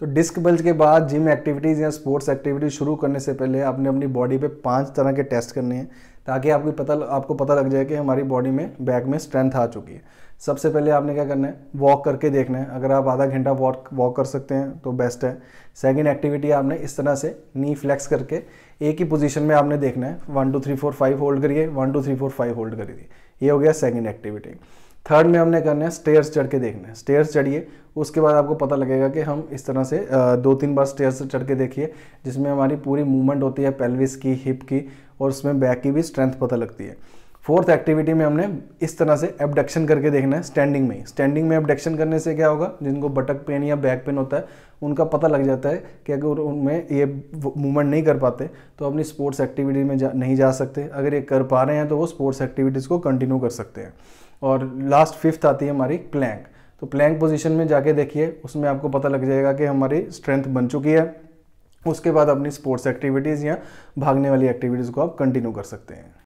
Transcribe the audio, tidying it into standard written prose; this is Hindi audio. तो डिस्क बल्ज के बाद जिम एक्टिविटीज़ या स्पोर्ट्स एक्टिविटीज़ शुरू करने से पहले आपने अपनी बॉडी पे 5 तरह के टेस्ट करने हैं, ताकि आपको पता लग जाए कि हमारी बॉडी में बैक में स्ट्रेंथ आ चुकी है। सबसे पहले आपने क्या करना है, वॉक करके देखना है। अगर आप आधा घंटा वॉक कर सकते हैं तो बेस्ट है। सेकेंड एक्टिविटी, आपने इस तरह से नी फ्लैक्स करके एक ही पोजीशन में आपने देखना है, 1 2 3 4 5 होल्ड करिए, 1 2 3 4 5 होल्ड करिए। ये हो गया सेकेंड एक्टिविटी। थर्ड में हमने करना है स्टेयर्स चढ़ के देखना है। स्टेयर्स चढ़िए, उसके बाद आपको पता लगेगा कि हम इस तरह से 2-3 बार स्टेयर्स चढ़ के देखिए, जिसमें हमारी पूरी मूवमेंट होती है पेल्विस की, हिप की, और उसमें बैक की भी स्ट्रेंथ पता लगती है। फोर्थ एक्टिविटी में हमने इस तरह से एब्डक्शन करके देखना है, स्टैंडिंग में ही। स्टैंडिंग में एब्डक्शन करने से क्या होगा, जिनको बटक पेन या बैक पेन होता है उनका पता लग जाता है कि अगर उनमें ये मूवमेंट नहीं कर पाते तो अपनी स्पोर्ट्स एक्टिविटी में नहीं जा सकते। अगर ये कर पा रहे हैं तो वो स्पोर्ट्स एक्टिविटीज़ को कंटिन्यू कर सकते हैं। और लास्ट फिफ्थ आती है हमारी प्लैंक। तो प्लैंक पोजीशन में जाके देखिए, उसमें आपको पता लग जाएगा कि हमारी स्ट्रेंथ बन चुकी है। उसके बाद अपनी स्पोर्ट्स एक्टिविटीज़ या भागने वाली एक्टिविटीज़ को आप कंटिन्यू कर सकते हैं।